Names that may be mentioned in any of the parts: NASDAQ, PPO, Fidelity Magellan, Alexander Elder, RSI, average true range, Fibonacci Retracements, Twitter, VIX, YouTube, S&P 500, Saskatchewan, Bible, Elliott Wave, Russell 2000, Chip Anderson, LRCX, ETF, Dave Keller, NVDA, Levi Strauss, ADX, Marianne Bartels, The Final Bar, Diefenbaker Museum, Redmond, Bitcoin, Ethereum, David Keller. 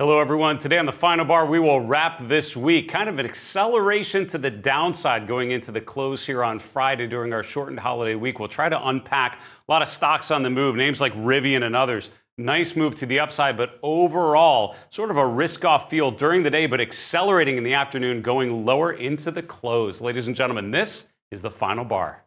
Hello everyone. Today on The Final Bar, we will wrap this week. Kind of an acceleration to the downside going into the close here on Friday during our shortened holiday week. We'll try to unpack a lot of stocks on the move, names like Rivian and others. Nice move to the upside, but overall, sort of a risk-off feel during the day, but accelerating in the afternoon, going lower into the close. Ladies and gentlemen, this is The Final Bar.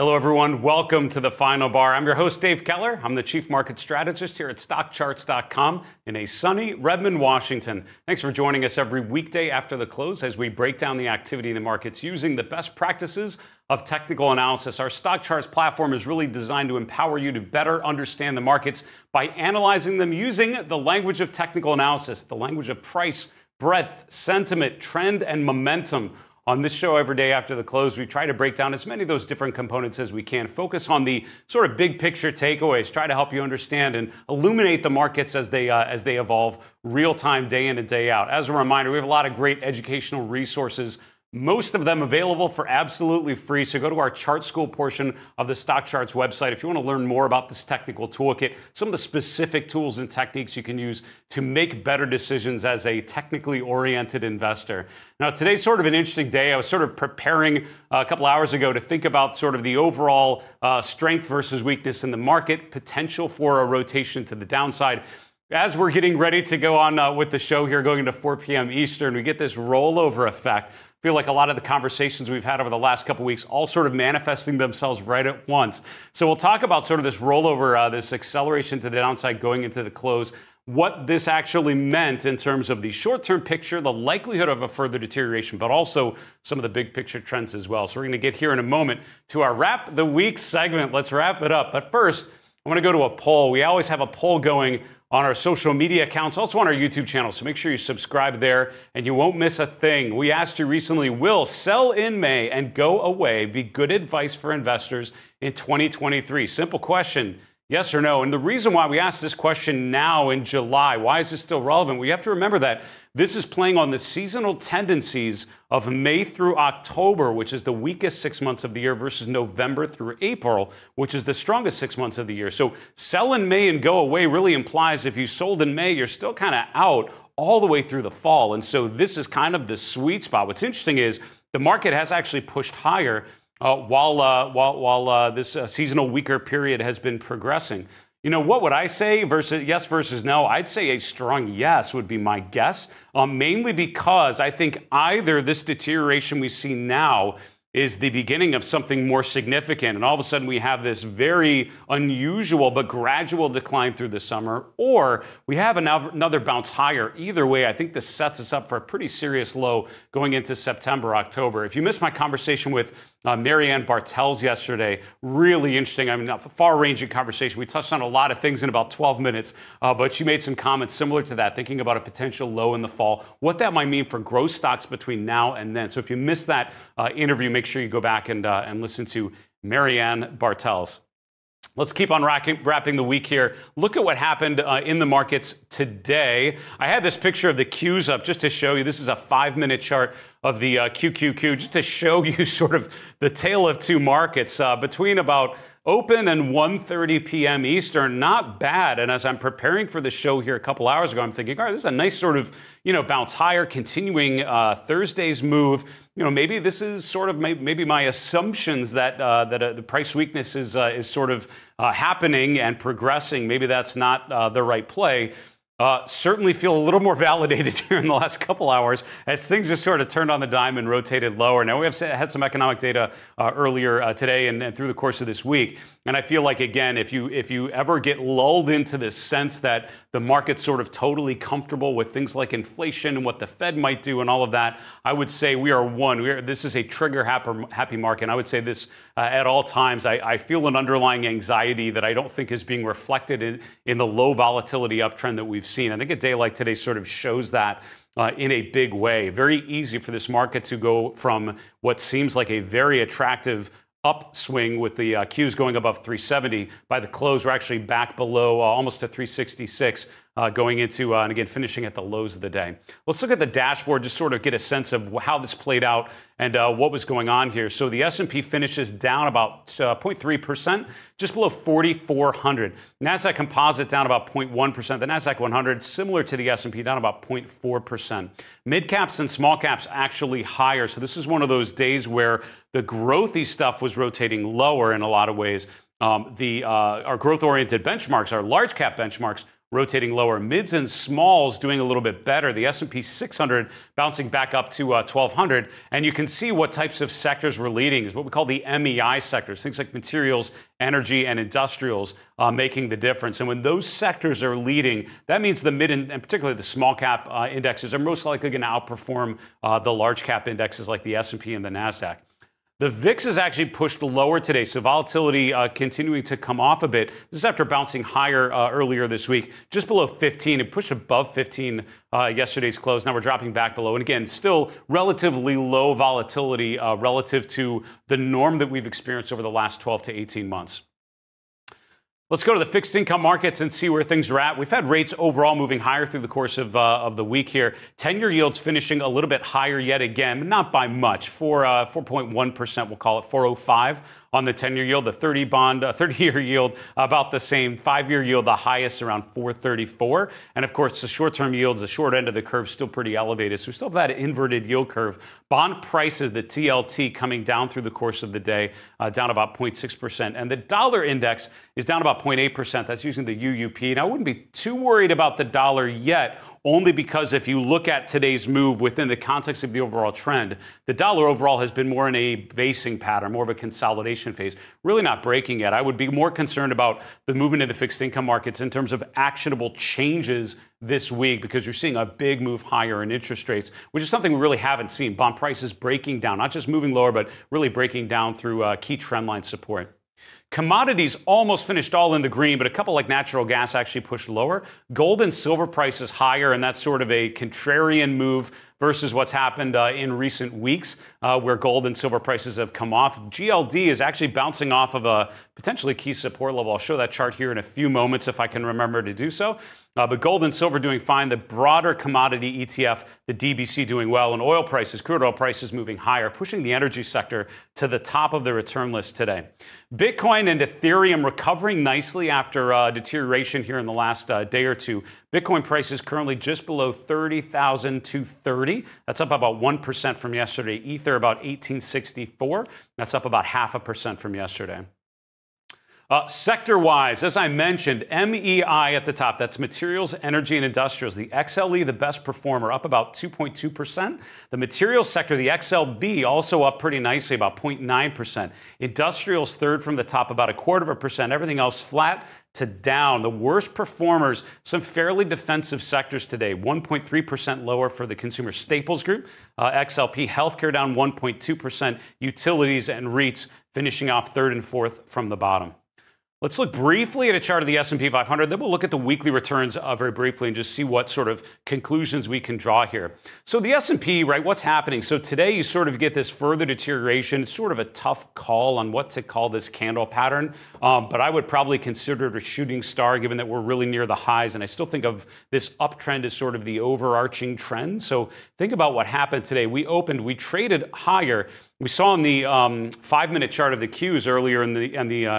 Hello everyone, welcome to The Final Bar. I'm your host, Dave Keller. I'm the Chief Market Strategist here at StockCharts.com in a sunny Redmond, Washington. Thanks for joining us every weekday after the close as we break down the activity in the markets using the best practices of technical analysis. Our StockCharts platform is really designed to empower you to better understand the markets by analyzing them using the language of technical analysis, the language of price, breadth, sentiment, trend, and momentum. On this show every day after the close, we try to break down as many of those different components as we can, focus on the sort of big picture takeaways, try to help you understand and illuminate the markets as they evolve real time, day in and day out. As a reminder, we have a lot of great educational resources, most of them available for absolutely free. So go to our chart school portion of the StockCharts website if you want to learn more about this technical toolkit, some of the specific tools and techniques you can use to make better decisions as a technically oriented investor. Now, today's sort of an interesting day. I was sort of preparing a couple hours ago to think about sort of the overall strength versus weakness in the market, potential for a rotation to the downside. As we're getting ready to go on with the show here, going into 4 p.m. Eastern, we get this rollover effect. I feel like a lot of the conversations we've had over the last couple weeks all sort of manifesting themselves right at once. So we'll talk about sort of this rollover, this acceleration to the downside going into the close, what this actually meant in terms of the short-term picture, the likelihood of a further deterioration, but also some of the big picture trends as well. So we're going to get here in a moment to our Wrap the Week segment. Let's wrap it up. But first, I want to go to a poll. We always have a poll going on our social media accounts, also on our YouTube channel. So make sure you subscribe there and you won't miss a thing. We asked you recently, will sell in May and go away be good advice for investors in 2023? Simple question, yes or no. And the reason why we asked this question now in July, why is this still relevant? We have to remember that this is playing on the seasonal tendencies of May through October, which is the weakest 6 months of the year, versus November through April, which is the strongest 6 months of the year. So sell in May and go away really implies if you sold in May, you're still kind of out all the way through the fall. And so this is kind of the sweet spot. What's interesting is the market has actually pushed higher while this seasonal weaker period has been progressing. You know, what would I say versus yes versus no? I'd say a strong yes would be my guess, mainly because I think either this deterioration we see now is the beginning of something more significant, and all of a sudden we have this very unusual but gradual decline through the summer, or we have another bounce higher. Either way, I think this sets us up for a pretty serious low going into September, October. If you missed my conversation with Marianne Bartels yesterday, really interesting, I mean, a far-ranging conversation. We touched on a lot of things in about 12 minutes, but she made some comments similar to that, thinking about a potential low in the fall, what that might mean for growth stocks between now and then. So if you missed that interview, make sure you go back and listen to Marianne Bartels. Let's keep on wrapping the week here. Look at what happened in the markets today. I had this picture of the Qs up just to show you. This is a 5-minute chart of the QQQ, just to show you sort of the tale of two markets between about open and 1:30 p.m. Eastern. Not bad. And as I'm preparing for the show here a couple hours ago, I'm thinking, all right, this is a nice sort of, you know, bounce higher, continuing Thursday's move. You know, maybe this is sort of maybe my assumptions that the price weakness is sort of happening and progressing. Maybe that's not the right play. Certainly feel a little more validated here in the last couple hours as things just sort of turned on the dime and rotated lower. Now, we have had some economic data earlier today and through the course of this week. And I feel like, again, if you ever get lulled into this sense that the market's sort of totally comfortable with things like inflation and what the Fed might do and all of that, I would say this is a trigger-happy market. And I would say this at all times. I feel an underlying anxiety that I don't think is being reflected in the low volatility uptrend that we've seen. I think a day like today sort of shows that in a big way. Very easy for this market to go from what seems like a very attractive upswing with the Qs going above 370. By the close, we're actually back below almost to 366. going into, and again, finishing at the lows of the day. Let's look at the dashboard, just sort of get a sense of how this played out and what was going on here. So the S&P finishes down about 0.3%, just below 4,400. NASDAQ Composite down about 0.1%. The NASDAQ 100, similar to the S&P, down about 0.4%. Mid-caps and small-caps actually higher. So this is one of those days where the growthy stuff was rotating lower in a lot of ways. Our growth-oriented benchmarks, our large-cap benchmarks, rotating lower. Mids and smalls doing a little bit better. The S&P 600 bouncing back up to 1,200. And you can see what types of sectors were leading. It's what we call the MEI sectors, things like materials, energy, and industrials making the difference. And when those sectors are leading, that means the mid and particularly the small cap indexes are most likely going to outperform the large cap indexes like the S&P and the NASDAQ. The VIX is actually pushed lower today, so volatility continuing to come off a bit. This is after bouncing higher earlier this week, just below 15. It pushed above 15 yesterday's close. Now we're dropping back below. And again, still relatively low volatility relative to the norm that we've experienced over the last 12 to 18 months. Let's go to the fixed income markets and see where things are at. We've had rates overall moving higher through the course of the week here. 10-year yields finishing a little bit higher yet again, but not by much. 4.1%, we'll call it 4.05 on the 10-year yield. The 30-year yield about the same. 5-year yield the highest around 4.34, and of course the short-term yields, the short end of the curve, still pretty elevated. So we still have that inverted yield curve. Bond prices, the TLT, coming down through the course of the day, down about 0.6%, and the dollar index is down about 0.8%. That's using the UUP. And I wouldn't be too worried about the dollar yet, only because if you look at today's move within the context of the overall trend, the dollar overall has been more in a basing pattern, more of a consolidation phase, really not breaking yet. I would be more concerned about the movement of the fixed income markets in terms of actionable changes this week, because you're seeing a big move higher in interest rates, which is something we really haven't seen. Bond prices breaking down, not just moving lower, but really breaking down through key trendline support. Commodities almost finished all in the green, but a couple like natural gas actually pushed lower. Gold and silver prices higher, and that's sort of a contrarian move versus what's happened in recent weeks, where gold and silver prices have come off. GLD is actually bouncing off of a potentially key support level. I'll show that chart here in a few moments if I can remember to do so. But gold and silver doing fine. The broader commodity ETF, the DBC, doing well. And oil prices, crude oil prices moving higher, pushing the energy sector to the top of the return list today. Bitcoin and Ethereum recovering nicely after deterioration here in the last day or two. Bitcoin prices currently just below 30,230. That's up about 1% from yesterday. Ether about 1864. That's up about 0.5% from yesterday. Sector-wise, as I mentioned, MEI at the top, that's materials, energy, and industrials. The XLE, the best performer, up about 2.2%. The materials sector, the XLB, also up pretty nicely, about 0.9%. Industrials third from the top, about 0.25%. Everything else flat to down. The worst performers, some fairly defensive sectors today. 1.3% lower for the consumer staples group. XLP, healthcare down 1.2%. Utilities and REITs finishing off third and fourth from the bottom. Let's look briefly at a chart of the S&P 500, then we'll look at the weekly returns very briefly and just see what sort of conclusions we can draw here. So the S&P, right, what's happening? So today you sort of get this further deterioration. It's sort of a tough call on what to call this candle pattern, but I would probably consider it a shooting star given that we're really near the highs, and I still think of this uptrend as sort of the overarching trend. So think about what happened today. We traded higher. We saw in the 5-minute chart of the Qs earlier in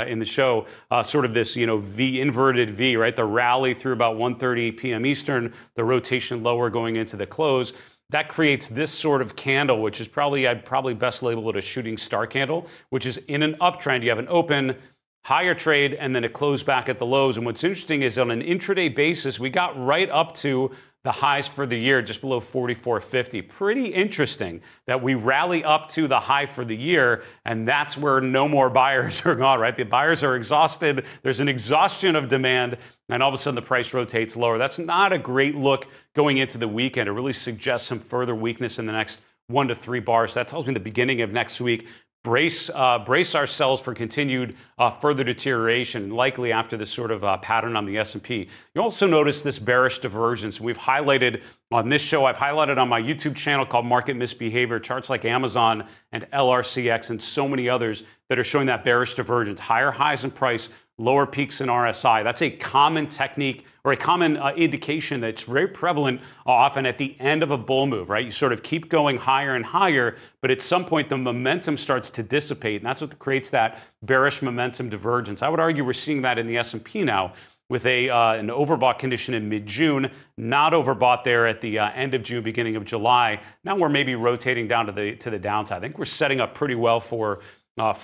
the show, sort of this, you know, inverted V, right? The rally through about 1:30 p.m. Eastern, the rotation lower going into the close. That creates this sort of candle, which is probably, I'd probably best label it a shooting star candle, which is in an uptrend. You have an open, higher trade, and then it closed back at the lows. And what's interesting is on an intraday basis, we got right up to the highs for the year, just below 44.50. Pretty interesting that we rally up to the high for the year, and that's where no more buyers are gone, right? The buyers are exhausted. There's an exhaustion of demand, and all of a sudden the price rotates lower. That's not a great look going into the weekend. It really suggests some further weakness in the next 1 to 3 bars. So that tells me the beginning of next week. Brace ourselves for continued further deterioration, likely after this sort of pattern on the S&P. You also notice this bearish divergence. We've highlighted on this show, I've highlighted on my YouTube channel called Market Misbehavior, charts like Amazon and LRCX and so many others that are showing that bearish divergence. Higher highs in price, lower peaks in RSI. That's a common technique or a common indication that's very prevalent often at the end of a bull move, right? You sort of keep going higher and higher, but at some point the momentum starts to dissipate, and that's what creates that bearish momentum divergence. I would argue we're seeing that in the S&P now with a, an overbought condition in mid-June, not overbought there at the end of June, beginning of July. Now we're maybe rotating down to the downside. I think we're setting up pretty well for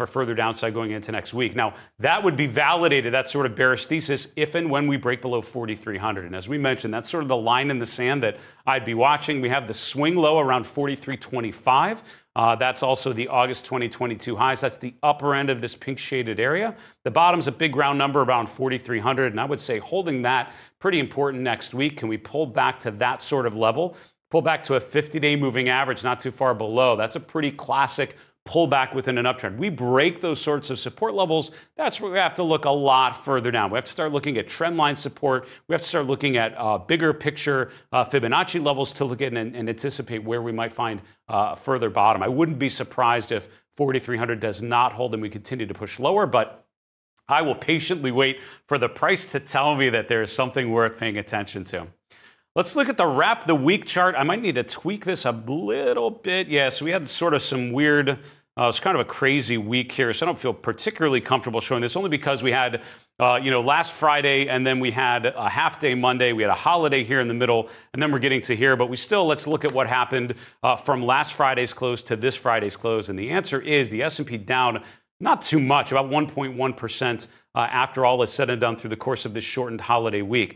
further downside going into next week. Now, that would be validated, that sort of bearish thesis, if and when we break below 4,300. And as we mentioned, that's sort of the line in the sand that I'd be watching. We have the swing low around 4,325. That's also the August 2022 highs. That's the upper end of this pink shaded area. The bottom's a big round number around 4,300. And I would say holding that, pretty important next week. Can we pull back to that sort of level? Pull back to a 50-day moving average, not too far below. That's a pretty classic pullback within an uptrend. We break those sorts of support levels, that's where we have to look a lot further down. We have to start looking at trend line support. We have to start looking at bigger picture Fibonacci levels to look at and anticipate where we might find further bottom. I wouldn't be surprised if 4,300 does not hold and we continue to push lower, but I will patiently wait for the price to tell me that there is something worth paying attention to. Let's look at the wrap the week chart. I might need to tweak this a little bit. Yeah, so we had sort of some weird, it's kind of a crazy week here, so I don't feel particularly comfortable showing this, only because we had, you know, last Friday, and then we had a half day Monday, we had a holiday here in the middle, and then we're getting to here, but we still, let's look at what happened from last Friday's close to this Friday's close, and the answer is the S&P down not too much, about 1.1% after all is said and done through the course of this shortened holiday week.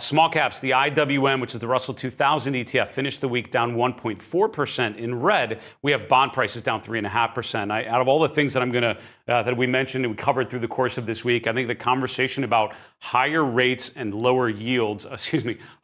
Small caps, the IWM, which is the Russell 2000 ETF, finished the week down 1.4%. In red, we have bond prices down 3.5%. Out of all the things that I'm gonna that we mentioned and we covered through the course of this week, I think the conversation about higher rates and lower yields,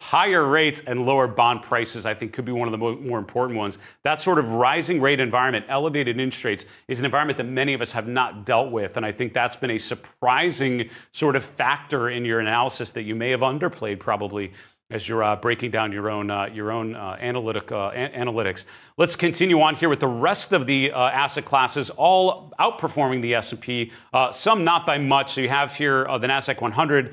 higher rates and lower bond prices, I think could be one of the more important ones. That sort of rising rate environment, elevated interest rates, is an environment that many of us have not dealt with, and I think that's been a surprising sort of factor in your analysis that you may have underplayed. Probably as you're breaking down your own analytics. Let's continue on here with the rest of the asset classes, all outperforming the S&P. Some not by much. So you have here the Nasdaq 100.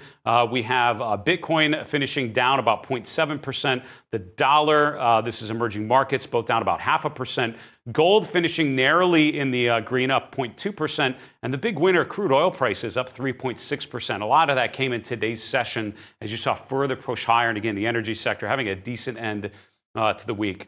We have Bitcoin finishing down about 0.7%. The dollar, this is emerging markets, both down about 0.5%. Gold finishing narrowly in the green, up 0.2%. And the big winner, crude oil prices, up 3.6%. A lot of that came in today's session as you saw further push higher. And again, the energy sector having a decent end to the week.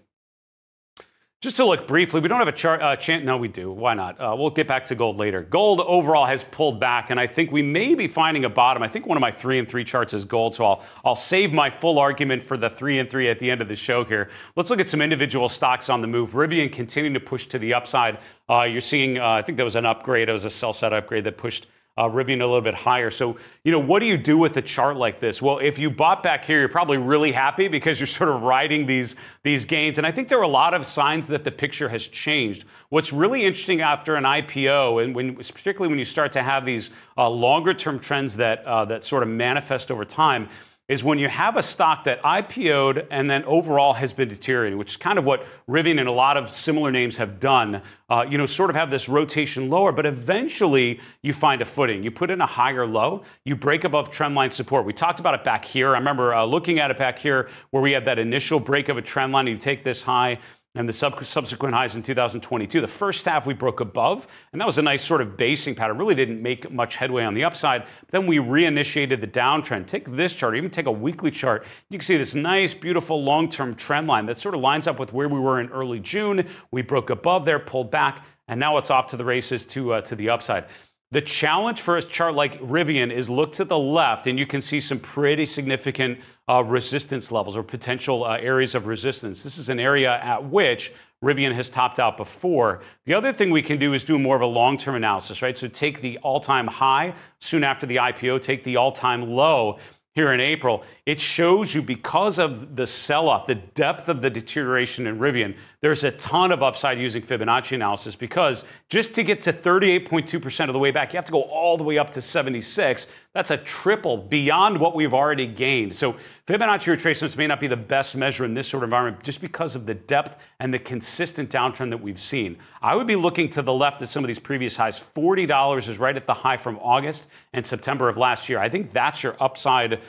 Just to look briefly, we don't have a chart. No, we do. Why not? We'll get back to gold later. Gold overall has pulled back, and I think we may be finding a bottom. I think one of my 3 and 3 charts is gold, so I'll save my full argument for the 3 and 3 at the end of the show here. Let's look at some individual stocks on the move. Rivian continuing to push to the upside. You're seeing, I think that was an upgrade. It was a sell side upgrade that pushed Rivian a little bit higher. So, you know, what do you do with a chart like this? Well, if you bought back here, you're probably really happy because you're sort of riding these gains. And I think there are a lot of signs that the picture has changed. What's really interesting after an IPO, and particularly when you start to have these longer-term trends that sort of manifest over time, is when you have a stock that IPO'd and then overall has been deteriorating, which is kind of what Rivian and a lot of similar names have done, you know, sort of have this rotation lower, but eventually you find a footing. You put in a higher low, you break above trendline support. We talked about it back here. I remember looking at it back here where we had that initial break of a trendline. You take this high and the subsequent highs in 2022. The first half we broke above, and that was a nice sort of basing pattern. Really didn't make much headway on the upside. But then we reinitiated the downtrend. Take this chart, or even take a weekly chart. You can see this nice, beautiful long-term trend line that sort of lines up with where we were in early June. We broke above there, pulled back, and now it's off to the races to the upside. The challenge for a chart like Rivian is look to the left, and you can see some pretty significant resistance levels or potential areas of resistance. This is an area at which Rivian has topped out before. The other thing we can do is do more of a long-term analysis, right? So take the all-time high soon after the IPO, take the all-time low here in April. It shows you, because of the sell-off, the depth of the deterioration in Rivian, there's a ton of upside using Fibonacci analysis, because just to get to 38.2% of the way back, you have to go all the way up to 76. That's a triple beyond what we've already gained. So Fibonacci retracements may not be the best measure in this sort of environment just because of the depth and the consistent downtrend that we've seen. I would be looking to the left at some of these previous highs. $40 is right at the high from August and September of last year. I think that's your upside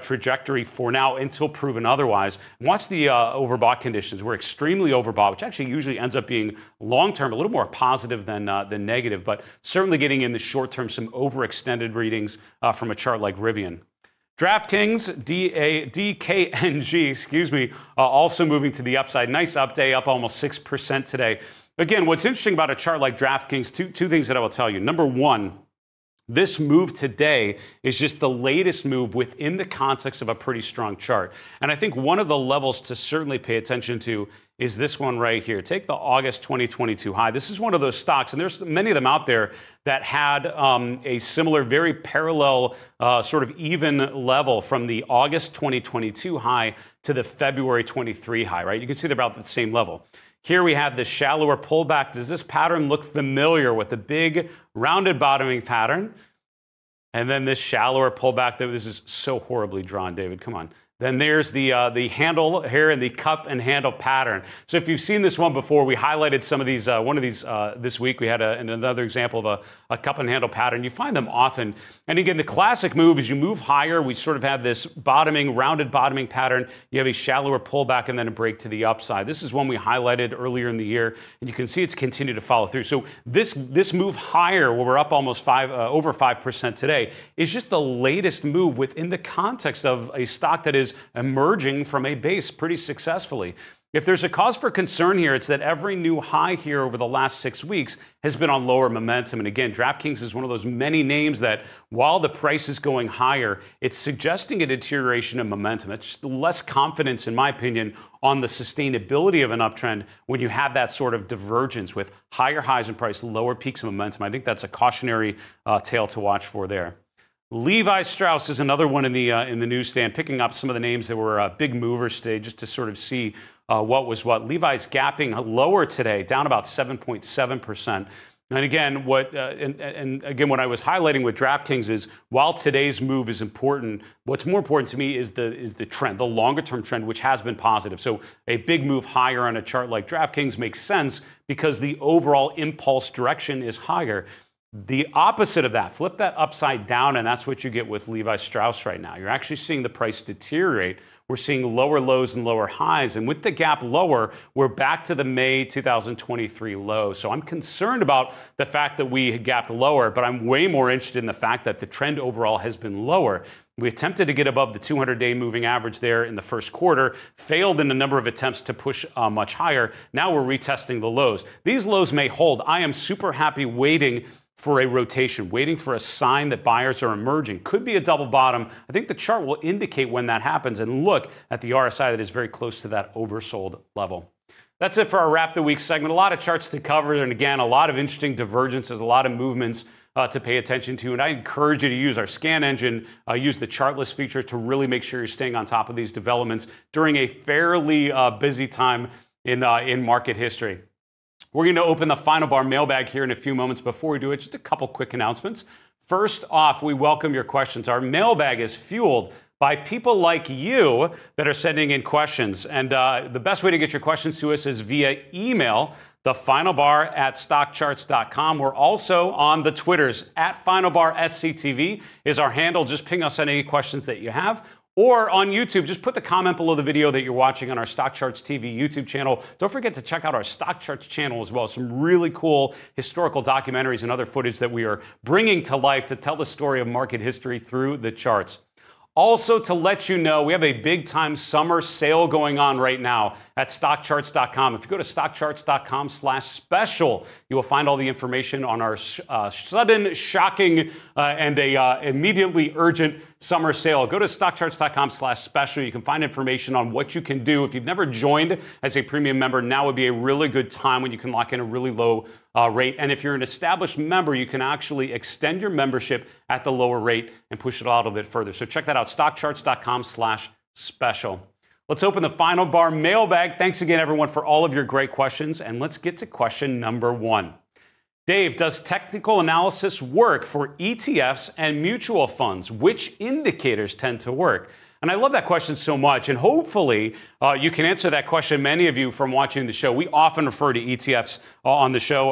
trajectory for now until proven otherwise. And watch the overbought conditions. We're extremely overbought, which actually usually ends up being long-term a little more positive than negative, but certainly getting in the short-term some overextended readings from a chart like Rivian. DraftKings, DKNG, excuse me, also moving to the upside. Nice up day, up almost 6% today. Again, what's interesting about a chart like DraftKings, two things that I will tell you. Number one, this move today is just the latest move within the context of a pretty strong chart. And I think one of the levels to certainly pay attention to is this one right here. Take the August 2022 high. This is one of those stocks, and there's many of them out there that had a similar, very parallel, sort of even level from the August 2022 high to the February 23 high, right? You can see they're about the same level. Here we have the shallower pullback. Does this pattern look familiar with the big rounded bottoming pattern? And then this shallower pullback. This is so horribly drawn, David. Come on. Then there's the handle here and the cup and handle pattern. So if you've seen this one before, we highlighted some of these, one of these this week. We had another example of a cup and handle pattern. You find them often. And again, the classic move is you move higher. We sort of have this bottoming, rounded bottoming pattern. You have a shallower pullback and then a break to the upside. This is one we highlighted earlier in the year, and you can see it's continued to follow through. So this move higher, where we're up almost over 5% today, is just the latest move within the context of a stock that is emerging from a base pretty successfully. If there's a cause for concern here, it's that every new high here over the last 6 weeks has been on lower momentum. And again, DraftKings is one of those many names that while the price is going higher, it's suggesting a deterioration in momentum. It's just less confidence, in my opinion, on the sustainability of an uptrend when you have that sort of divergence with higher highs in price, lower peaks of momentum. I think that's a cautionary tale to watch for there. Levi Strauss is another one in the newsstand, picking up some of the names that were big movers today, just to sort of see what was what. Levi's gapping lower today, down about 7.7%. And again, what I was highlighting with DraftKings is, while today's move is important, what's more important to me is the trend, the longer-term trend, which has been positive. So a big move higher on a chart like DraftKings makes sense because the overall impulse direction is higher. The opposite of that, flip that upside down, and that's what you get with Levi Strauss right now. You're actually seeing the price deteriorate. We're seeing lower lows and lower highs. And with the gap lower, we're back to the May 2023 low. So I'm concerned about the fact that we had gapped lower, but I'm way more interested in the fact that the trend overall has been lower. We attempted to get above the 200-day moving average there in the first quarter, failed in a number of attempts to push much higher. Now we're retesting the lows. These lows may hold. I am super happy waiting for a rotation, waiting for a sign that buyers are emerging. Could be a double bottom. I think the chart will indicate when that happens, and look at the RSI that is very close to that oversold level. That's it for our Wrap the Week segment. A lot of charts to cover, and again, a lot of interesting divergences, a lot of movements to pay attention to. And I encourage you to use our scan engine, use the chartless feature to really make sure you're staying on top of these developments during a fairly busy time in market history. We're going to open the Final Bar mailbag here in a few moments. Before we do it, just a couple quick announcements. First off, we welcome your questions. Our mailbag is fueled by people like you that are sending in questions. And the best way to get your questions to us is via email, thefinalbar@stockcharts.com. We're also on the Twitters, @FinalBarSCTV is our handle. Just ping us on any questions that you have. Or on YouTube, just put the comment below the video that you're watching on our StockCharts TV YouTube channel. Don't forget to check out our StockCharts channel as well. Some really cool historical documentaries and other footage that we are bringing to life to tell the story of market history through the charts. Also, to let you know, we have a big-time summer sale going on right now at StockCharts.com. If you go to StockCharts.com/special, you will find all the information on our sudden, shocking, and immediately urgent summer sale. Go to stockcharts.com/special. You can find information on what you can do. If you've never joined as a premium member, now would be a really good time when you can lock in a really low rate. And if you're an established member, you can actually extend your membership at the lower rate and push it out a bit further. So check that out, stockcharts.com/special. Let's open the Final Bar mailbag. Thanks again, everyone, for all of your great questions. And let's get to question number one. Dave, does technical analysis work for ETFs and mutual funds? Which indicators tend to work? And I love that question so much. And hopefully you can answer that question, many of you, from watching the show. We often refer to ETFs on the show.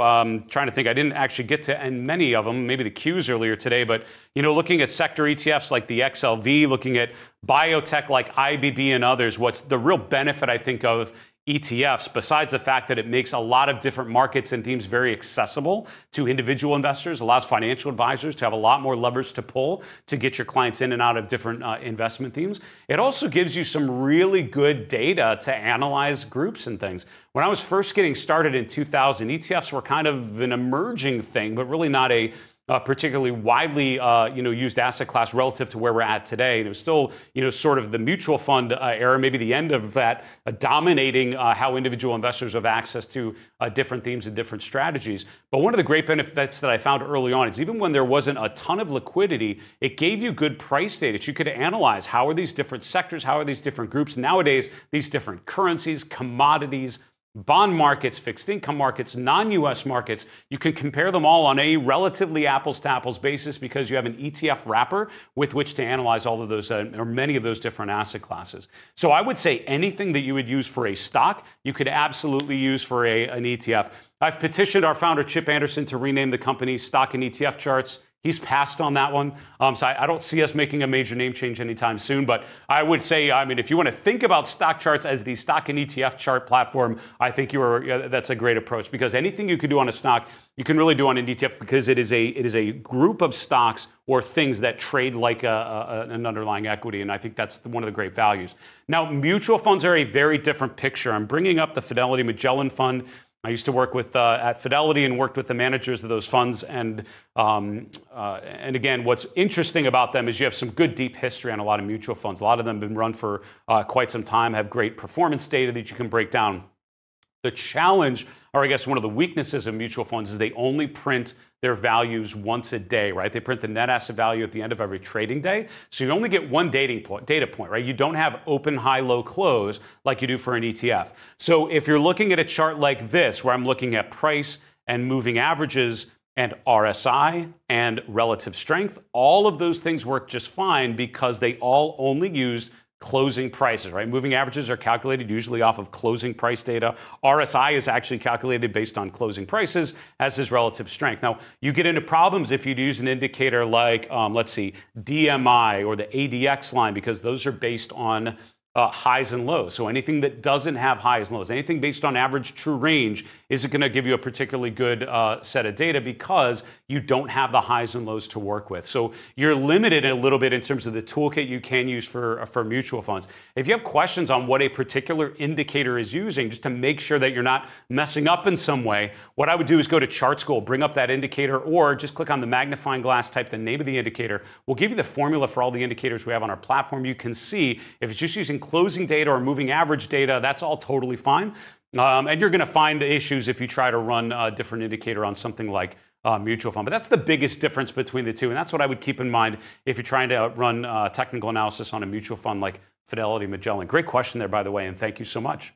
Trying to think, I didn't actually get to and many of them, maybe the Qs earlier today. But, you know, looking at sector ETFs like the XLV, looking at biotech like IBB and others, what's the real benefit, I think, of ETFs, besides the fact that it makes a lot of different markets and themes very accessible to individual investors, allows financial advisors to have a lot more levers to pull to get your clients in and out of different investment themes. It also gives you some really good data to analyze groups and things. When I was first getting started in 2000, ETFs were kind of an emerging thing, but really not a particularly widely used asset class relative to where we're at today. And it was still, you know, sort of the mutual fund era, maybe the end of that, dominating how individual investors have access to different themes and different strategies. But one of the great benefits that I found early on is even when there wasn't a ton of liquidity, it gave you good price data. You could analyze how are these different sectors, how are these different groups. Nowadays, these different currencies, commodities, bond markets, fixed income markets, non-US markets, you can compare them all on a relatively apples-to-apples basis because you have an ETF wrapper with which to analyze all of those, or many of those different asset classes. So I would say anything that you would use for a stock, you could absolutely use for an ETF. I've petitioned our founder, Chip Anderson, to rename the company's stock and ETF charts. He's passed on that one, so I don't see us making a major name change anytime soon, but I would say, I mean, if you want to think about stock charts as the stock and ETF chart platform, I think that's a great approach, because anything you could do on a stock, you can really do on an ETF, because it is a group of stocks or things that trade like an underlying equity, and I think that's one of the great values. Now, mutual funds are a very different picture. I'm bringing up the Fidelity Magellan Fund. I used to work with at Fidelity and worked with the managers of those funds, and again, what's interesting about them is you have some good deep history on a lot of mutual funds. A lot of them have been run for quite some time, have great performance data that you can break down. The challenge, or I guess one of the weaknesses of mutual funds, is they only print their values once a day, right? They print the net asset value at the end of every trading day. So you only get one data point, right? You don't have open, high, low, close like you do for an ETF. So if you're looking at a chart like this, where I'm looking at price and moving averages and RSI and relative strength, all of those things work just fine because they all only use closing prices, right? Moving averages are calculated usually off of closing price data. RSI is actually calculated based on closing prices, as is relative strength. Now, you get into problems if you'd use an indicator like, let's see, DMI or the ADX line, because those are based on highs and lows. So anything that doesn't have highs and lows, anything based on average true range, isn't going to give you a particularly good set of data because you don't have the highs and lows to work with. So you're limited a little bit in terms of the toolkit you can use for mutual funds. If you have questions on what a particular indicator is using, just to make sure that you're not messing up in some way, what I would do is go to Chart School, bring up that indicator, or just click on the magnifying glass, type the name of the indicator. We'll give you the formula for all the indicators we have on our platform. You can see if it's just using closing data or moving average data, that's all totally fine. And you're going to find issues if you try to run a different indicator on something like mutual fund. But that's the biggest difference between the two. And that's what I would keep in mind if you're trying to run technical analysis on a mutual fund like Fidelity Magellan. Great question there, by the way, and thank you so much.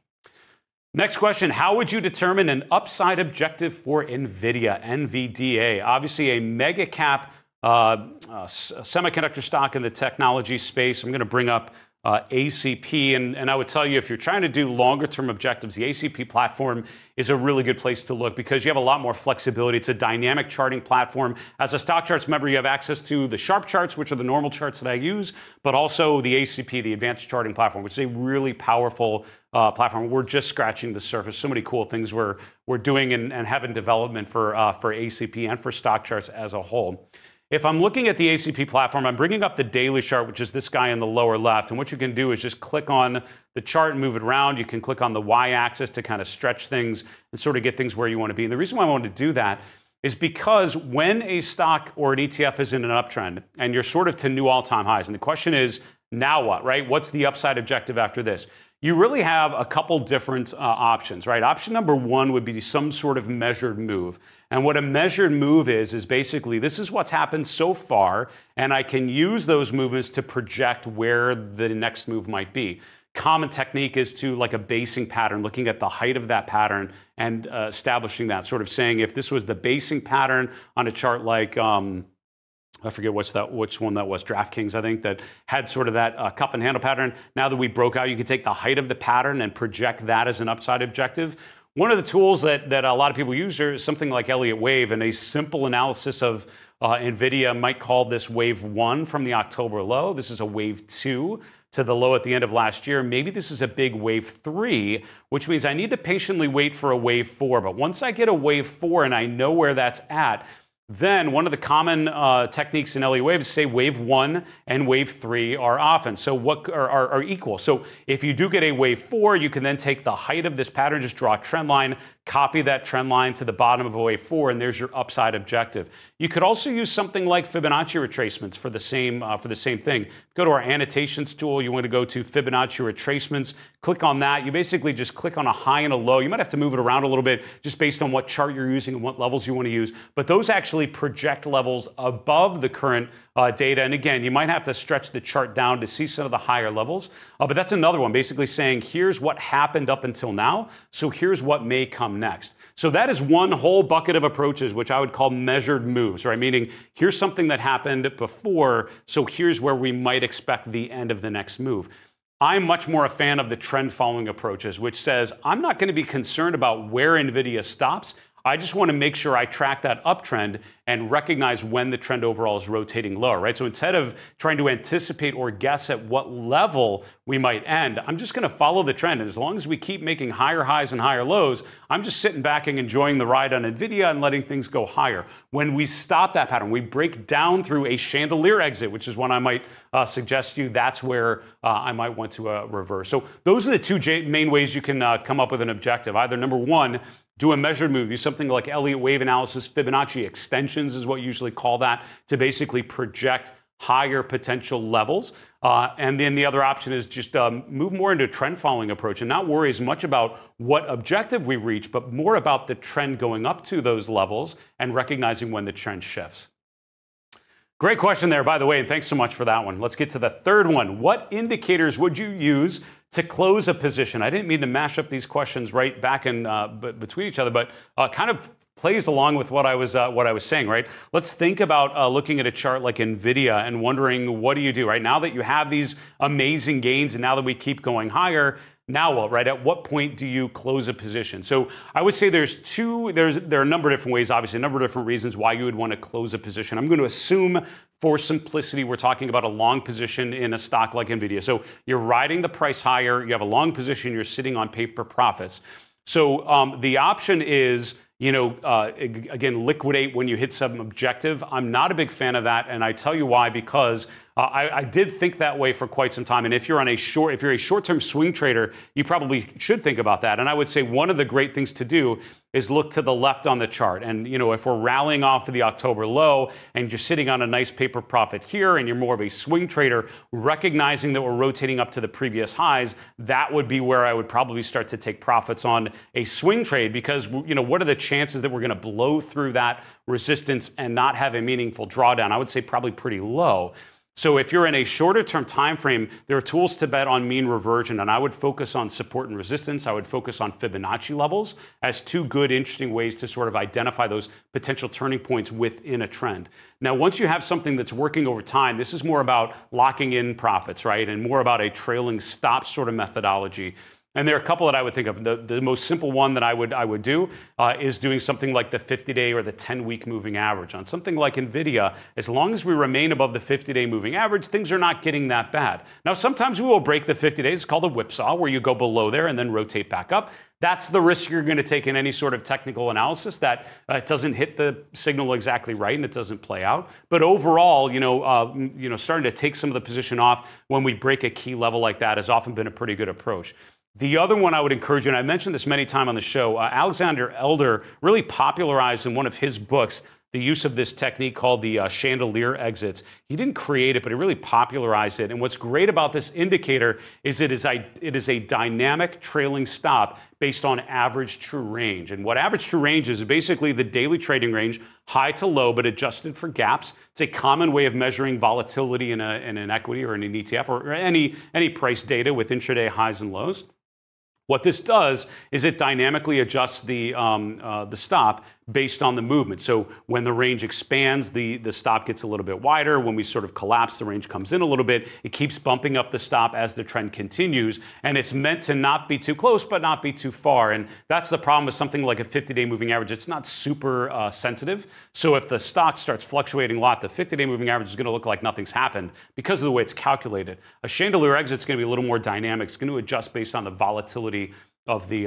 Next question, how would you determine an upside objective for NVIDIA, NVDA? Obviously a mega cap semiconductor stock in the technology space. I'm going to bring up ACP, and I would tell you, if you're trying to do longer term objectives, the ACP platform is a really good place to look because you have a lot more flexibility. It's a dynamic charting platform. As a Stock Charts member, you have access to the Sharp charts, which are the normal charts that I use, but also the ACP, the advanced charting platform, which is a really powerful platform. We're just scratching the surface. So many cool things we're doing and have in development for ACP and for Stock Charts as a whole. If I'm looking at the ACP platform, I'm bringing up the daily chart, which is this guy in the lower left. And what you can do is just click on the chart and move it around. You can click on the y-axis to kind of stretch things and sort of get things where you want to be. And the reason why I wanted to do that is because when a stock or an ETF is in an uptrend and you're sort of to new all-time highs, and the question is, now what, right? What's the upside objective after this? You really have a couple different options, right? Option number one would be some sort of measured move. And what a measured move is basically, this is what's happened so far, and I can use those movements to project where the next move might be. Common technique is to like a basing pattern, looking at the height of that pattern and establishing that, sort of saying if this was the basing pattern on a chart like, I forget which one that was, DraftKings, I think, that had sort of that cup and handle pattern. Now that we broke out, you can take the height of the pattern and project that as an upside objective. One of the tools that a lot of people use is something like Elliott Wave, and a simple analysis of NVIDIA might call this wave one from the October low. This is a wave two to the low at the end of last year. Maybe this is a big wave three, which means I need to patiently wait for a wave four. But once I get a wave four and I know where that's at, then one of the common techniques in Elliott Wave is say wave one and wave three are often, so what are equal. So if you do get a wave four, you can then take the height of this pattern, just draw a trend line, copy that trend line to the bottom of a wave four, and there's your upside objective. You could also use something like Fibonacci retracements for the same thing. Go to our annotations tool. You want to go to Fibonacci retracements. Click on that. You basically just click on a high and a low. You might have to move it around a little bit just based on what chart you're using and what levels you want to use. But those actually project levels above the current data. And again, you might have to stretch the chart down to see some of the higher levels. But that's another one, basically saying, here's what happened up until now, so here's what may come next. So that is one whole bucket of approaches, which I would call measured moves, right? Meaning, here's something that happened before, so here's where we might expect the end of the next move. I'm much more a fan of the trend following approaches, which says, I'm not going to be concerned about where NVIDIA stops. I just want to make sure I track that uptrend and recognize when the trend overall is rotating lower, right? So instead of trying to anticipate or guess at what level we might end, I'm just going to follow the trend. And as long as we keep making higher highs and higher lows, I'm just sitting back and enjoying the ride on NVIDIA and letting things go higher. When we stop that pattern, we break down through a chandelier exit, which is one I might suggest to you. That's where I might want to reverse. So those are the two main ways you can come up with an objective. Either number one, do a measured move, use something like Elliott Wave analysis, Fibonacci extensions is what you usually call that, to basically project higher potential levels. And then the other option is just move more into a trend following approach and not worry as much about what objective we reach, but more about the trend going up to those levels and recognizing when the trend shifts. Great question there, by the way, and thanks so much for that one. Let's get to the third one. What indicators would you use to close a position? I didn't mean to mash up these questions right back and between each other, but kind of plays along with what I was saying, right? Let's think about looking at a chart like NVIDIA and wondering, what do you do, right? Now that you have these amazing gains and now that we keep going higher, now what, right? At what point do you close a position? So I would say there are a number of different ways, obviously, a number of different reasons why you would want to close a position. I'm going to assume, for simplicity, we're talking about a long position in a stock like NVIDIA. So you're riding the price higher, you have a long position, you're sitting on paper profits. So the option is, you know, again, liquidate when you hit some objective. I'm not a big fan of that, and I tell you why, because I did think that way for quite some time. And if you're a short-term swing trader, you probably should think about that. And I would say one of the great things to do is look to the left on the chart. And you know, if we're rallying off of the October low and you're sitting on a nice paper profit here and you're more of a swing trader, recognizing that we're rotating up to the previous highs, that would be where I would probably start to take profits on a swing trade, because you know, what are the chances that we're going to blow through that resistance and not have a meaningful drawdown? I would say probably pretty low. So if you're in a shorter term time frame, there are tools to bet on mean reversion, and I would focus on support and resistance. I would focus on Fibonacci levels as two good, interesting ways to sort of identify those potential turning points within a trend. Now, once you have something that's working over time, this is more about locking in profits, right? And more about a trailing stop sort of methodology. And there are a couple that I would think of. The most simple one that I would do is doing something like the 50-day or the 10-week moving average. On something like NVIDIA, as long as we remain above the 50-day moving average, things are not getting that bad. Now, sometimes we will break the 50 days. It's called a whipsaw, where you go below there and then rotate back up. That's the risk you're going to take in any sort of technical analysis, that it doesn't hit the signal exactly right and it doesn't play out. But overall, starting to take some of the position off when we break a key level like that has often been a pretty good approach. The other one I would encourage you, and I mentioned this many times on the show, Alexander Elder really popularized in one of his books the use of this technique called the chandelier exits. He didn't create it, but he really popularized it. And what's great about this indicator is it is a dynamic trailing stop based on average true range. And what average true range is basically the daily trading range, high to low, but adjusted for gaps. It's a common way of measuring volatility in an equity or in an ETF or any price data with intraday highs and lows. What this does is it dynamically adjusts the stop based on the movement. So when the range expands, the stop gets a little bit wider. When we sort of collapse, the range comes in a little bit. It keeps bumping up the stop as the trend continues. And it's meant to not be too close, but not be too far. And that's the problem with something like a 50-day moving average. It's not super sensitive. So if the stock starts fluctuating a lot, the 50-day moving average is going to look like nothing's happened because of the way it's calculated. A chandelier exit is going to be a little more dynamic. It's going to adjust based on the volatility of the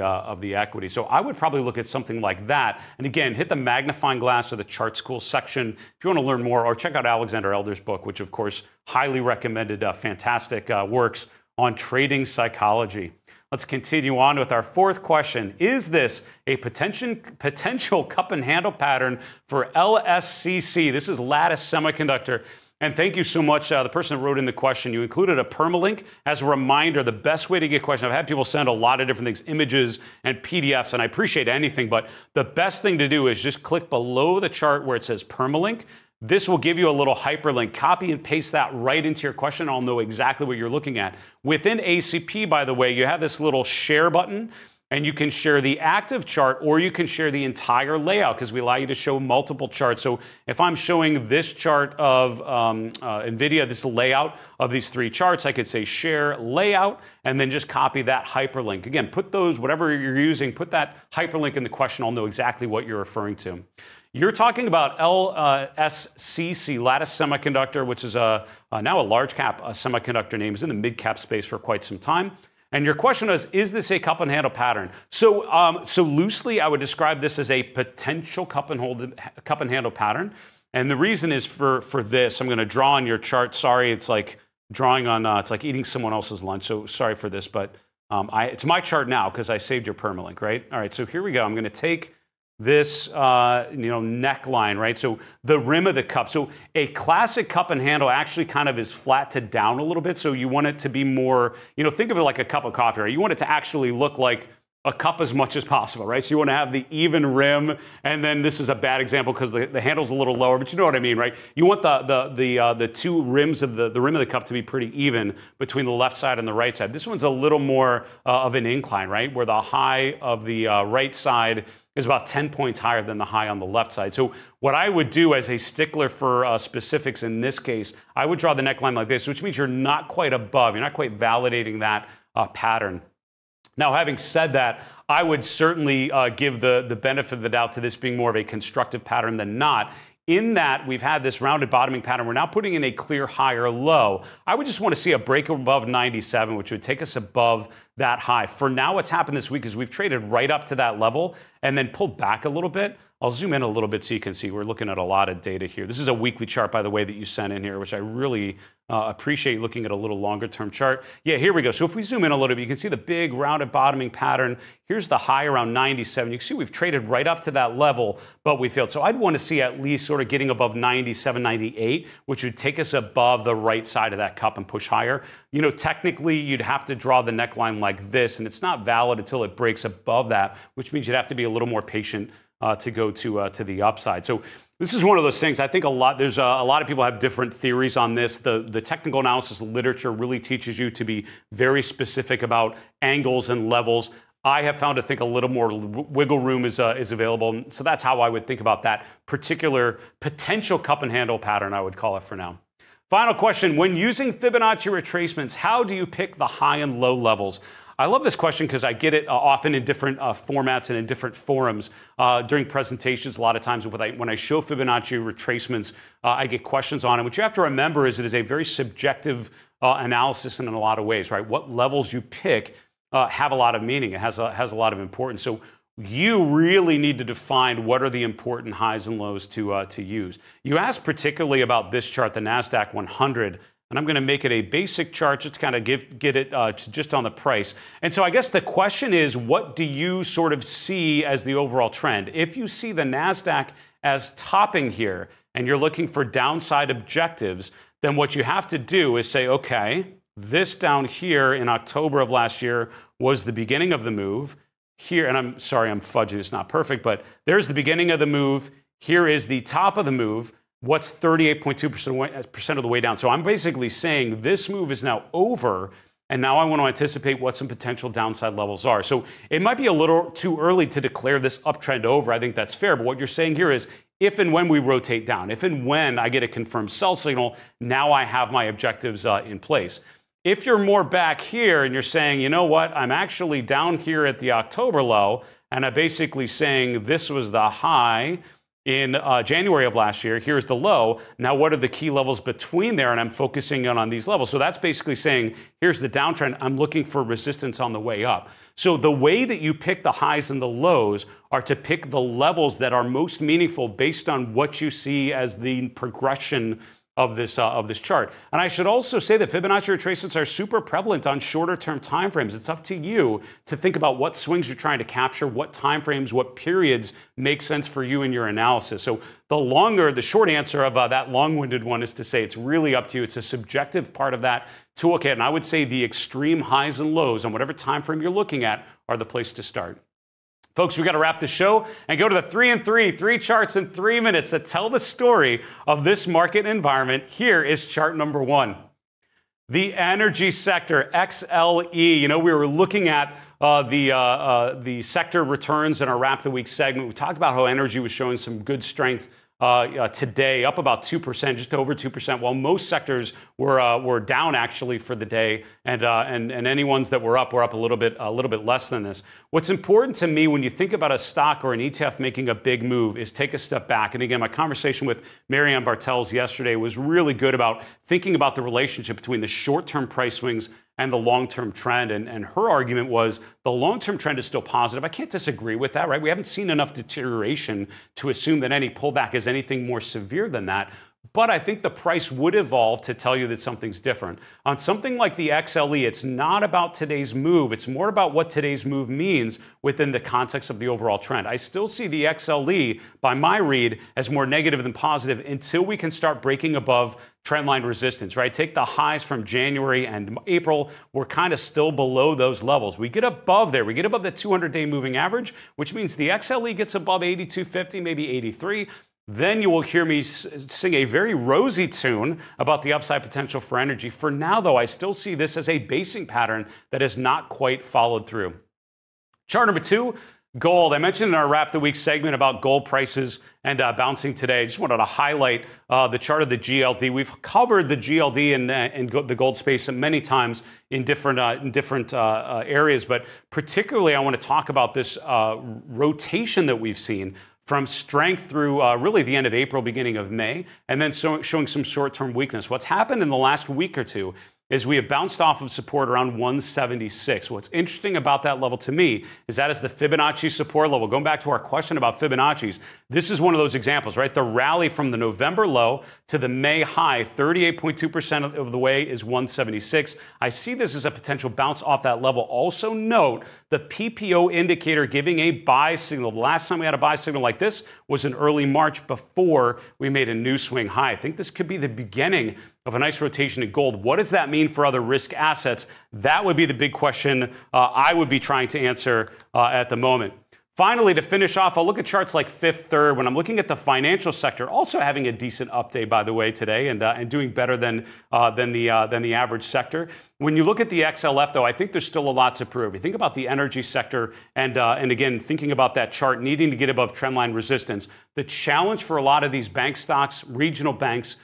equity. So I would probably look at something like that. And again, hit the magnifying glass or the chart school section if you want to learn more, or check out Alexander Elder's book, which of course highly recommended, fantastic works on trading psychology. Let's continue on with our fourth question. Is this a potential cup and handle pattern for LSCC? This is Lattice Semiconductor. And thank you so much, the person that wrote in the question. You included a permalink as a reminder, the best way to get questions. I've had people send a lot of different things, images and PDFs, and I appreciate anything, but the best thing to do is just click below the chart where it says permalink. This will give you a little hyperlink. Copy and paste that right into your question. I'll know exactly what you're looking at. Within ACP, by the way, you have this little share button, and you can share the active chart or you can share the entire layout because we allow you to show multiple charts. So if I'm showing this chart of NVIDIA, this layout of these three charts, I could say share layout and then just copy that hyperlink. Again, put those, whatever you're using, put that hyperlink in the question. I'll know exactly what you're referring to. You're talking about LSCC, Lattice Semiconductor, which is now a large cap semiconductor name. It's in the mid cap space for quite some time. And your question was, is this a cup and handle pattern? So, so loosely, I would describe this as a potential cup and handle pattern. And the reason is for this, I'm going to draw on your chart. Sorry, it's like drawing on, it's like eating someone else's lunch. So sorry for this, but it's my chart now because I saved your permalink, right? All right, so here we go. I'm going to take this neckline, right? So the rim of the cup. So a classic cup and handle actually kind of is flat to down a little bit. So you want it to be more, think of it like a cup of coffee, right? You want it to actually look like a cup as much as possible, right? So you want to have the even rim, and then this is a bad example because the handle's a little lower, but you know what I mean, right? You want the two rims of the rim of the cup to be pretty even between the left side and the right side. This one's a little more of an incline, right? Where the high of the right side is about 10 points higher than the high on the left side. So what I would do as a stickler for specifics in this case, I would draw the neckline like this, which means you're not quite above, you're not quite validating that pattern. Now, having said that, I would certainly give the benefit of the doubt to this being more of a constructive pattern than not. In that we've had this rounded bottoming pattern, we're now putting in a clear high or low. I would just want to see a break above 97, which would take us above that high. For now, what's happened this week is we've traded right up to that level and then pulled back a little bit. I'll zoom in a little bit so you can see. We're looking at a lot of data here. This is a weekly chart, by the way, that you sent in here, which I really appreciate looking at a little longer term chart. Yeah, here we go. So if we zoom in a little bit, you can see the big rounded bottoming pattern. Here's the high around 97. You can see we've traded right up to that level, but we failed. So I'd want to see at least sort of getting above 97, 98, which would take us above the right side of that cup and push higher. You know, technically, you'd have to draw the neckline like this, and it's not valid until it breaks above that, which means you'd have to be a little more patient to go to the upside. So this is one of those things. I think a lot of people have different theories on this. The technical analysis literature really teaches you to be very specific about angles and levels. I have found to think a little more wiggle room is available. So that's how I would think about that particular potential cup and handle pattern, I would call it for now. Final question, when using Fibonacci retracements, how do you pick the high and low levels? I love this question because I get it often in different formats and in different forums. During presentations, a lot of times when I show Fibonacci retracements, I get questions on it. What you have to remember is it is a very subjective analysis in a lot of ways, right? What levels you pick have a lot of meaning. It has a lot of importance. So you really need to define what are the important highs and lows to use. You asked particularly about this chart, the NASDAQ 100. And I'm going to make it a basic chart just to kind of get it to just on the price. And so I guess the question is, what do you sort of see as the overall trend? If you see the NASDAQ as topping here and you're looking for downside objectives, then what you have to do is say, okay, this down here in October of last year was the beginning of the move. Here, and I'm sorry, I'm fudging, it's not perfect, but there's the beginning of the move. Here is the top of the move. What's 38.2% of the way down? So I'm basically saying this move is now over, and now I want to anticipate what some potential downside levels are. So it might be a little too early to declare this uptrend over. I think that's fair. But what you're saying here is, if and when we rotate down, if and when I get a confirmed sell signal, now I have my objectives in place. If you're more back here and you're saying, you know what, I'm actually down here at the October low, and I'm basically saying this was the high in January of last year, here's the low. Now, what are the key levels between there? And I'm focusing in on these levels. So that's basically saying, here's the downtrend. I'm looking for resistance on the way up. So the way that you pick the highs and the lows are to pick the levels that are most meaningful based on what you see as the progression of this chart. And I should also say that Fibonacci retracements are super prevalent on shorter term timeframes. It's up to you to think about what swings you're trying to capture, what timeframes, what periods make sense for you in your analysis. So the short answer of that long-winded one is to say it's really up to you. It's a subjective part of that toolkit. And I would say the extreme highs and lows on whatever timeframe you're looking at are the place to start. Folks, we got to wrap the show and go to the 3 and 3 charts in 3 minutes to tell the story of this market environment. Here is chart number one. The energy sector, XLE. You know, we were looking at the sector returns in our Wrap the Week segment. We talked about how energy was showing some good strength today, up about 2%, just over 2%, while most sectors were down actually for the day, and any ones that were up a little bit less than this. What's important to me when you think about a stock or an ETF making a big move is take a step back. And again, my conversation with Marianne Bartels yesterday was really good about thinking about the relationship between the short-term price swings and the long-term trend. And her argument was the long-term trend is still positive. I can't disagree with that, right? We haven't seen enough deterioration to assume that any pullback is anything more severe than that. But I think the price would evolve to tell you that something's different. On something like the XLE, it's not about today's move. It's more about what today's move means within the context of the overall trend. I still see the XLE, by my read, as more negative than positive until we can start breaking above trendline resistance, right? Take the highs from January and April. We're kind of still below those levels. We get above there. We get above the 200-day moving average, which means the XLE gets above 82.50, maybe 83. Then you will hear me sing a very rosy tune about the upside potential for energy. For now, though, I still see this as a basing pattern that is not quite followed through. Chart number two, gold. I mentioned in our Wrap the Week segment about gold prices and bouncing today. I just wanted to highlight the chart of the GLD. We've covered the GLD and the gold space many times in different areas, but particularly I want to talk about this rotation that we've seen from strength through really the end of April, beginning of May, and then showing some short-term weakness. What's happened in the last week or two is we have bounced off of support around 176. What's interesting about that level to me is that is the Fibonacci support level. Going back to our question about Fibonacci's, this is one of those examples, right? The rally from the November low to the May high, 38.2% of the way is 176. I see this as a potential bounce off that level. Also note the PPO indicator giving a buy signal. The last time we had a buy signal like this was in early March before we made a new swing high. I think this could be the beginning of a nice rotation in gold. What does that mean for other risk assets? That would be the big question I would be trying to answer at the moment. Finally, to finish off, I'll look at charts like Fifth Third. When I'm looking at the financial sector, also having a decent up day, by the way, today, and doing better than the average sector. When you look at the XLF, though, I think there's still a lot to prove. You think about the energy sector, and again, thinking about that chart needing to get above trendline resistance. The challenge for a lot of these bank stocks, regional banks,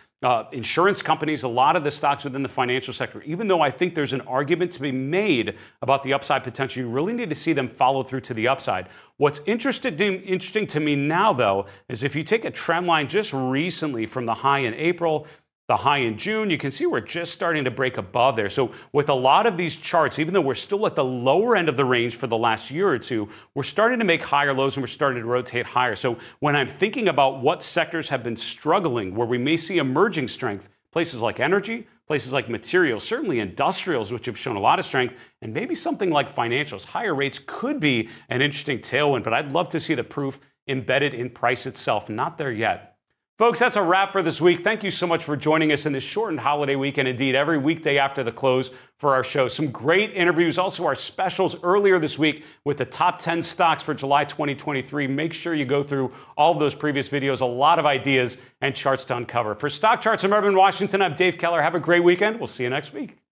insurance companies, a lot of the stocks within the financial sector, even though I think there's an argument to be made about the upside potential, you really need to see them follow through to the upside. What's interesting to me now, though, is if you take a trend line just recently from the high in April, the high in June, you can see we're just starting to break above there. So with a lot of these charts, even though we're still at the lower end of the range for the last year or two, we're starting to make higher lows and we're starting to rotate higher. So when I'm thinking about what sectors have been struggling, where we may see emerging strength, places like energy, places like materials, certainly industrials, which have shown a lot of strength, and maybe something like financials. Higher rates could be an interesting tailwind, but I'd love to see the proof embedded in price itself. Not there yet. Folks, that's a wrap for this week. Thank you so much for joining us in this shortened holiday week, and indeed every weekday after the close for our show. Some great interviews, also our specials earlier this week with the top 10 stocks for July 2023. Make sure you go through all of those previous videos, a lot of ideas and charts to uncover. For Stock Charts, I'm Redmond, Washington. I'm Dave Keller. Have a great weekend. We'll see you next week.